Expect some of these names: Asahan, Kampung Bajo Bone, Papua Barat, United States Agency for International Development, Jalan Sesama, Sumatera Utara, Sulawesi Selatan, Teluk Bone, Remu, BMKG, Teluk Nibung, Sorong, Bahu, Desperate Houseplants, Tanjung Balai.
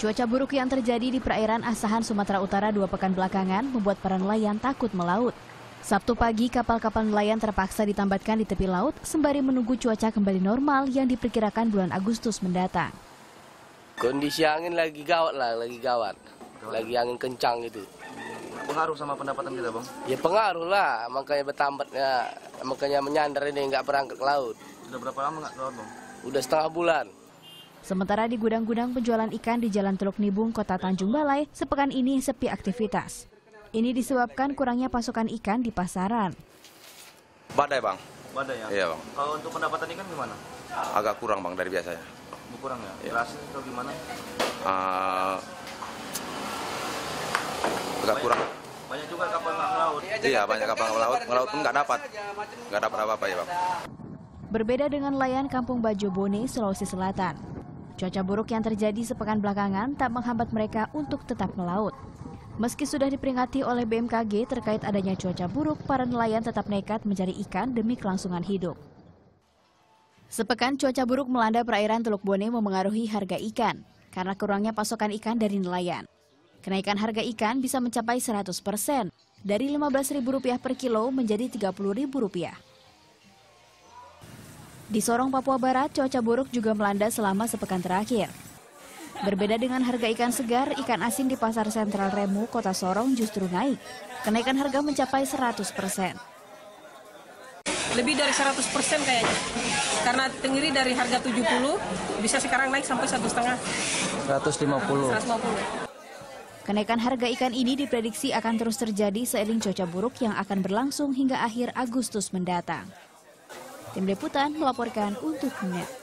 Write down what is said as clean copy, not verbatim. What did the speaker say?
Cuaca buruk yang terjadi di perairan Asahan, Sumatera Utara 2 pekan belakangan membuat para nelayan takut melaut. Sabtu pagi, kapal-kapal nelayan terpaksa ditambatkan di tepi laut sembari menunggu cuaca kembali normal yang diperkirakan bulan Agustus mendatang. Kondisi angin lagi gawat lah, lagi angin kencang gitu. Pengaruh sama pendapatan kita, Bang? Ya pengaruh lah, makanya bertambatnya, makanya menyandar ini nggak berangkat ke laut. Sudah berapa lama nggak ke laut, Bang? Udah 1/2 bulan. Sementara di gudang-gudang penjualan ikan di Jalan Teluk Nibung, Kota Tanjung Balai, sepekan ini sepi aktivitas. Ini disebabkan kurangnya pasokan ikan di pasaran. Badai, Bang. Badai ya? Iya, Bang. Kalau untuk pendapatan ikan gimana? Agak kurang, Bang, dari biasanya. Kurang ya? Iya. Berhasil atau gimana? Agak kurang. Banyak juga kapal laut. Iya, banyak kapal laut. Melaut pun nggak dapat. Nggak dapat apa-apa ya, Bang. Berbeda dengan nelayan Kampung Bajo Bone, Sulawesi Selatan. Cuaca buruk yang terjadi sepekan belakangan tak menghambat mereka untuk tetap melaut. Meski sudah diperingati oleh BMKG terkait adanya cuaca buruk, para nelayan tetap nekat mencari ikan demi kelangsungan hidup. Sepekan cuaca buruk melanda perairan Teluk Bone memengaruhi harga ikan karena kurangnya pasokan ikan dari nelayan. Kenaikan harga ikan bisa mencapai 100% dari Rp15.000 per kilo menjadi Rp30.000. Di Sorong, Papua Barat, cuaca buruk juga melanda selama sepekan terakhir. Berbeda dengan harga ikan segar, ikan asin di pasar sentral Remu, Kota Sorong justru naik. Kenaikan harga mencapai 100%. Lebih dari 100% kayaknya. Karena tenggiri dari harga 70, bisa sekarang naik sampai 1,5. 150. Kenaikan harga ikan ini diprediksi akan terus terjadi seiring cuaca buruk yang akan berlangsung hingga akhir Agustus mendatang. Tim Liputan melaporkan untuk NET.